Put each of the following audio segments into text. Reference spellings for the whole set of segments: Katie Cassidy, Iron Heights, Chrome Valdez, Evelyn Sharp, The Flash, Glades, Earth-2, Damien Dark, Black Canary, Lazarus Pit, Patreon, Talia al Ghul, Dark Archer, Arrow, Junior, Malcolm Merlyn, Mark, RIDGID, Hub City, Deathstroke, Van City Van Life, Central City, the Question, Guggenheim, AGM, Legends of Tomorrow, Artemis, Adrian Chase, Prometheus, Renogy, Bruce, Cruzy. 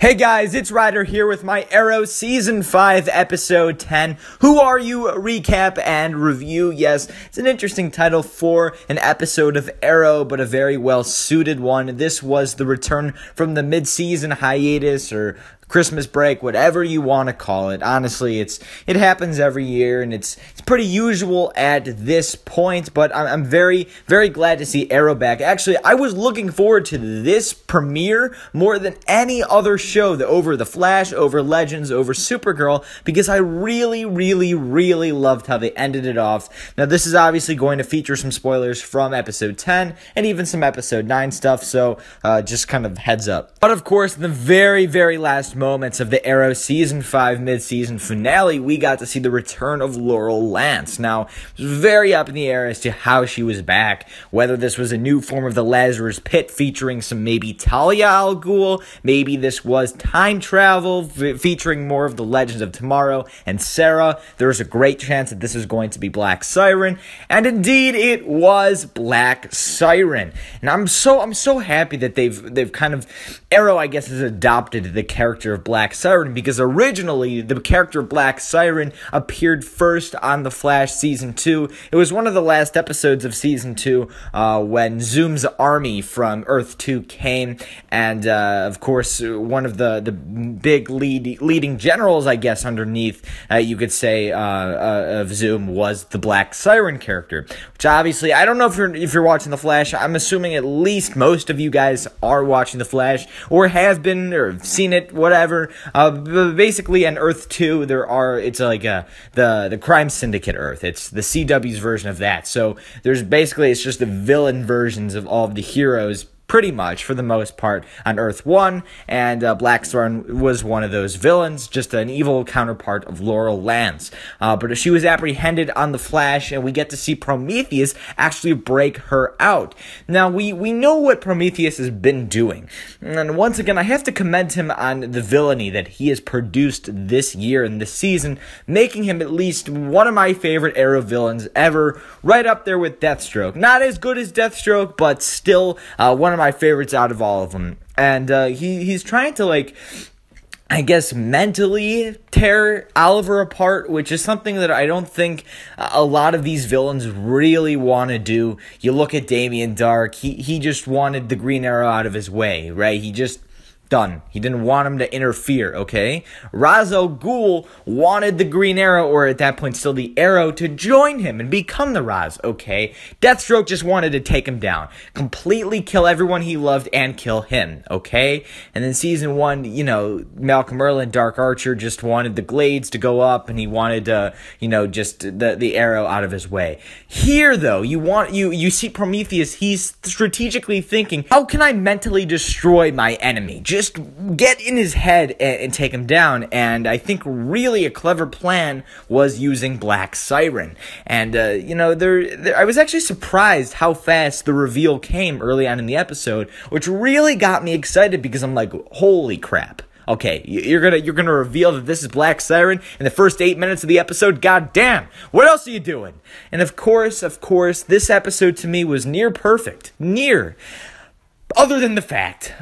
Hey guys, it's Ryder here with my Arrow Season 5, Episode 10, Who Are You? Recap and Review. Yes, it's an interesting title for an episode of Arrow, but a very well-suited one. This was the return from the mid-season hiatus, or Christmas break, whatever you want to call it. Honestly, it happens every year, and it's pretty usual at this point, but I'm very, very glad to see Arrow back. Actually, I was looking forward to this premiere more than any other show, over The Flash, over Legends, over Supergirl, because I really, really, really loved how they ended it off. Now, this is obviously going to feature some spoilers from Episode 10, and even some Episode 9 stuff, so just kind of heads up. But of course, the very, very last moments of the Arrow Season 5 mid-season finale, we got to see the return of Laurel Lance. Now, it was very up in the air as to how she was back, whether this was a new form of the Lazarus Pit featuring some maybe Talia al Ghul, maybe this was time travel featuring more of the Legends of Tomorrow and Sarah. There was a great chance that this was going to be Black Siren, and indeed it was Black Siren. And I'm so happy that they've kind of, Arrow, I guess, has adopted the character of Black Siren, because originally the character Black Siren appeared first on The Flash Season 2. It was one of the last episodes of Season 2 when Zoom's army from Earth-2 came, and of course one of the big leading generals, I guess, underneath, you could say, of Zoom was the Black Siren character, which obviously, I don't know if you're watching The Flash. I'm assuming at least most of you guys are watching The Flash, or have been, or have seen it, whatever. Basically, on Earth-2, it's like the Crime Syndicate Earth. It's the CW's version of that. So there's basically, it's just the villain versions of all of the heroes, pretty much, for the most part, on Earth-1, and Black Siren was one of those villains, just an evil counterpart of Laurel Lance. But she was apprehended on The Flash, and we get to see Prometheus actually break her out. Now, we know what Prometheus has been doing, and once again, I have to commend him on the villainy that he has produced this year and this season, making him at least one of my favorite Arrow villains ever, right up there with Deathstroke. Not as good as Deathstroke, but still one of my favorites out of all of them. And he's trying to, like, I guess, mentally tear Oliver apart, which is something that I don't think a lot of these villains really want to do. You look at Damien Dark, he just wanted the Green Arrow out of his way, right? He just done. He didn't want him to interfere, okay? Ra's al Ghul wanted the Green Arrow, or at that point still the Arrow, to join him and become the Ra's, okay? Deathstroke just wanted to take him down. Completely kill everyone he loved and kill him, okay? And then Season 1, you know, Malcolm Merlyn, Dark Archer, just wanted the Glades to go up, and he wanted, you know, just the Arrow out of his way. Here, though, you see Prometheus, he's strategically thinking, how can I mentally destroy my enemy? Just get in his head and take him down. And I think really a clever plan was using Black Siren. And, you know, I was actually surprised how fast the reveal came early on in the episode, which really got me excited, because I'm like, holy crap. Okay, you're gonna reveal that this is Black Siren in the first 8 minutes of the episode? God damn, what else are you doing? And of course, this episode to me was near perfect. Near. Other than the fact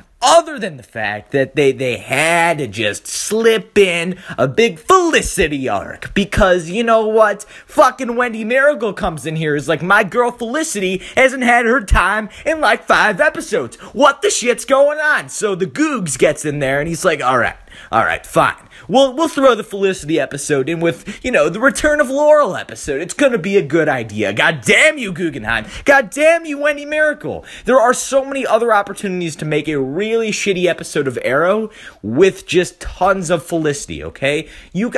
that they had to just slip in a big Felicity arc, because you know what? Fucking Wendy Marigold comes in here, is like, my girl Felicity hasn't had her time in like 5 episodes. What the shit's going on? So the Googs gets in there and he's like, all right, fine. We'll throw the Felicity episode in with, you know, the Return of Laurel episode. It's gonna be a good idea. God damn you, Guggenheim. God damn you, Wendy Miracle. There are so many other opportunities to make a really shitty episode of Arrow with just tons of Felicity, okay?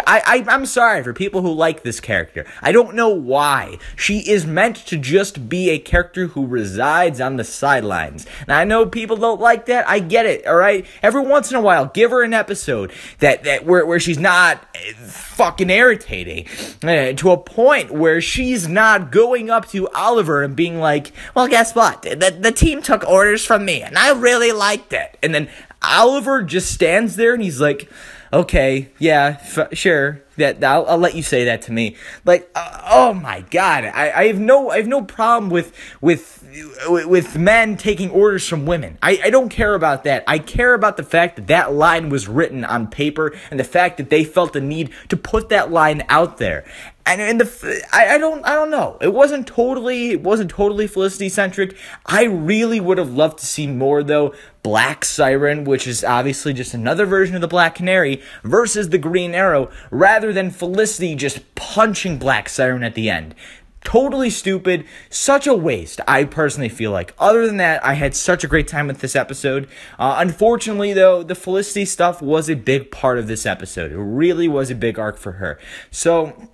I'm sorry for people who like this character. I don't know why. She is meant to just be a character who resides on the sidelines. Now, I know people don't like that. I get it, all right? Every once in a while, give her an episode that where she's not fucking irritating, to a point where she's not going up to Oliver and being like, well, guess what? The team took orders from me, and I really liked it. And then Oliver just stands there, and he's like, okay, yeah, sure. That I'll let you say that to me. Like, oh my God, I have no problem with men taking orders from women. I don't care about that. I care about the fact that that line was written on paper and the fact that they felt the need to put that line out there. And the I don't know. It wasn't totally Felicity centric. I really would have loved to see more though. Black Siren, which is obviously just another version of the Black Canary, versus the Green Arrow, rather than Felicity just punching Black Siren at the end. Totally stupid. Such a waste, I personally feel like. Other than that, I had such a great time with this episode. Unfortunately, though, the Felicity stuff was a big part of this episode. It really was a big arc for her. So,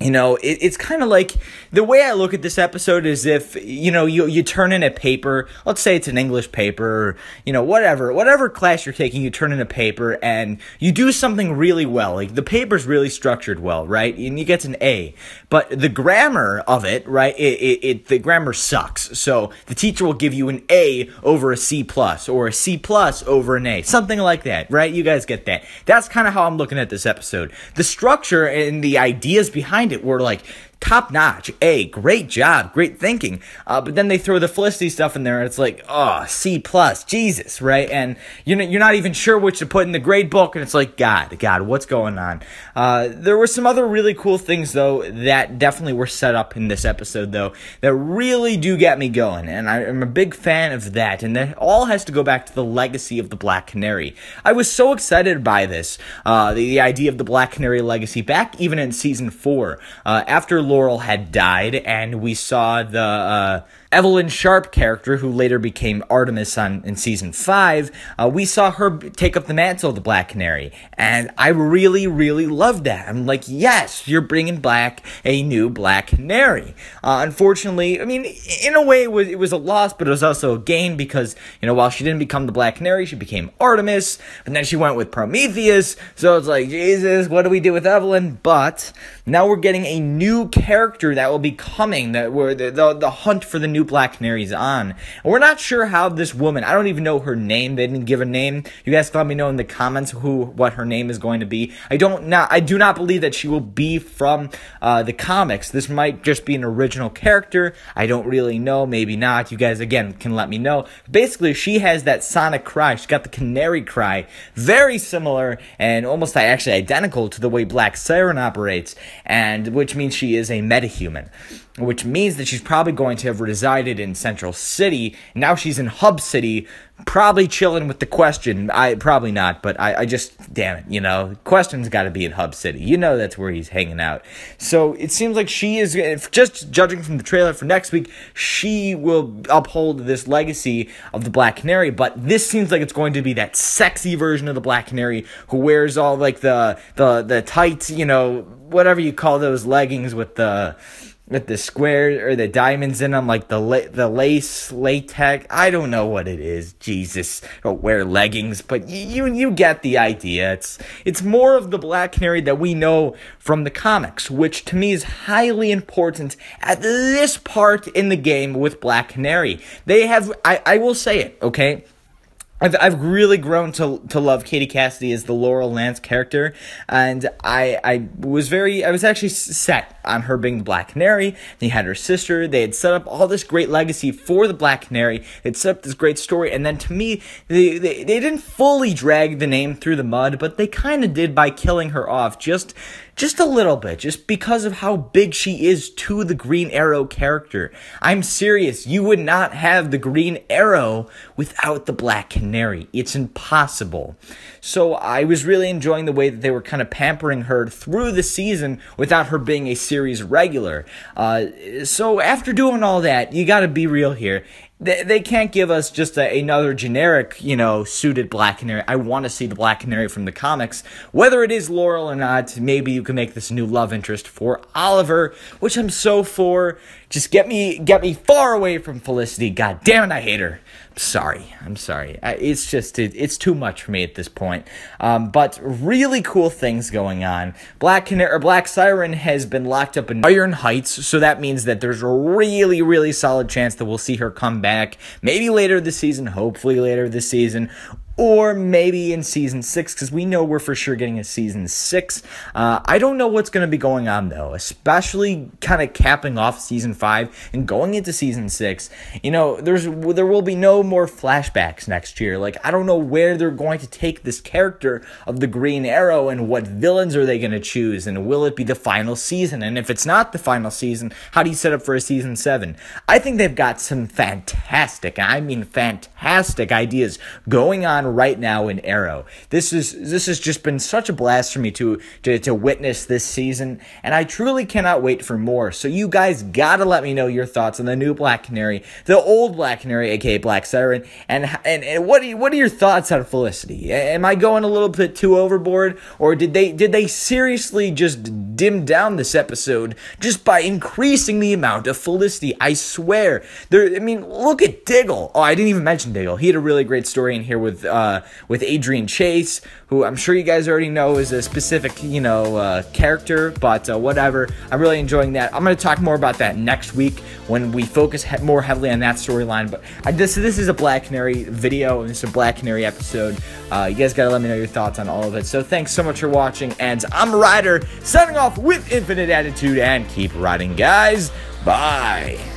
you know, it's kind of like, the way I look at this episode is if, you know, you turn in a paper, let's say it's an English paper, or, you know, whatever class you're taking, you turn in a paper and you do something really well, like the paper's really structured well, right, and you get an A, but the grammar of it, right, the grammar sucks, so the teacher will give you an A over a C plus, or a C plus over an A, something like that, right, you guys get that. That's kind of how I'm looking at this episode. The structure and the ideas behind it were like top notch, A, great job, great thinking, but then they throw the Felicity stuff in there and it's like, oh, C plus, Jesus, right? And you know, you're not even sure what to put in the grade book and it's like, God, what's going on? There were some other really cool things though that definitely were set up in this episode though that really do get me going, and I'm a big fan of that, and that all has to go back to the legacy of the Black Canary. I was so excited by this, the idea of the Black Canary legacy back even in season 4, after Laurel had died and we saw the Evelyn Sharp character, who later became Artemis in season 5, we saw her take up the mantle of the Black Canary, and I really, really loved that. I'm like, yes, you're bringing back a new Black Canary. Unfortunately, I mean, in a way, it was a loss, but it was also a gain because, you know, while she didn't become the Black Canary, she became Artemis, and then she went with Prometheus, so it's like, Jesus, what do we do with Evelyn? But now we're getting a new character that will be coming, that where the hunt for the new Black Canary's on. And we're not sure how this woman, I don't even know her name. They didn't give a name. You guys can let me know in the comments what her name is going to be. I do not believe that she will be from the comics. This might just be an original character. I don't really know. Maybe not. You guys, again, can let me know. Basically, she has that sonic cry. She's got the canary cry. Very similar and almost actually identical to the way Black Siren operates, and which means she is a metahuman, which means that she's probably going to have resided in Central City. Now she's in Hub City, probably chilling with the Question. Probably not, but I just, damn it, you know, Question's got to be in Hub City. You know that's where he's hanging out. So it seems like she is, just judging from the trailer for next week, she will uphold this legacy of the Black Canary, but this seems like it's going to be that sexy version of the Black Canary who wears all, like, the tight, you know, whatever you call those leggings with the squares or the diamonds in them, like the lace, latex, I don't know what it is, Jesus, don't wear leggings, but you get the idea. It's more of the Black Canary that we know from the comics, which to me is highly important at this part in the game with Black Canary. They have, I will say it, okay? I've really grown to love Katie Cassidy as the Laurel Lance character, and I was actually set on her being the Black Canary. They had her sister. They had set up all this great legacy for the Black Canary. They'd set up this great story, and then to me, they didn't fully drag the name through the mud, but they kind of did by killing her off just a little bit, just because of how big she is to the Green Arrow character. I'm serious. You would not have the Green Arrow without the Black Canary. It's impossible. So I was really enjoying the way that they were kind of pampering her through the season without her being a series regular. So after doing all that, you got to be real here. They can't give us just another generic, you know, suited Black Canary. I want to see the Black Canary from the comics. Whether it is Laurel or not, maybe you can make this new love interest for Oliver, which I'm so for. Just get me far away from Felicity. God damn it, I hate her. I'm sorry. It's just, it's too much for me at this point. But really cool things going on. Black Siren has been locked up in Iron Heights, so that means that there's a really, really solid chance that we'll see her come back. Maybe later this season, hopefully later this season, or maybe in Season 6, because we know we're for sure getting a Season 6. I don't know what's going to be going on, though, especially kind of capping off Season 5 and going into Season 6. You know, there will be no more flashbacks next year. Like, I don't know where they're going to take this character of the Green Arrow and what villains are they going to choose, and will it be the final season? And if it's not the final season, how do you set up for a Season 7? I think they've got some fantastic, I mean fantastic ideas going on right now in Arrow. This has just been such a blast for me to witness this season, and I truly cannot wait for more. So you guys gotta let me know your thoughts on the new Black Canary, the old Black Canary, aka Black Siren, and what are your thoughts on Felicity? Am I going a little bit too overboard, or did they seriously just dim down this episode just by increasing the amount of Felicity? I swear. I mean, look at Diggle. Oh, I didn't even mention Diggle. He had a really great story in here with Adrian Chase, who I'm sure you guys already know is a specific, character, but whatever. I'm really enjoying that. I'm going to talk more about that next week when we focus more heavily on that storyline, but this is a Black Canary video, and it's a Black Canary episode. You guys got to let me know your thoughts on all of it. So thanks so much for watching, and I'm Ryder, signing off with infinite attitude, and keep riding, guys. Bye.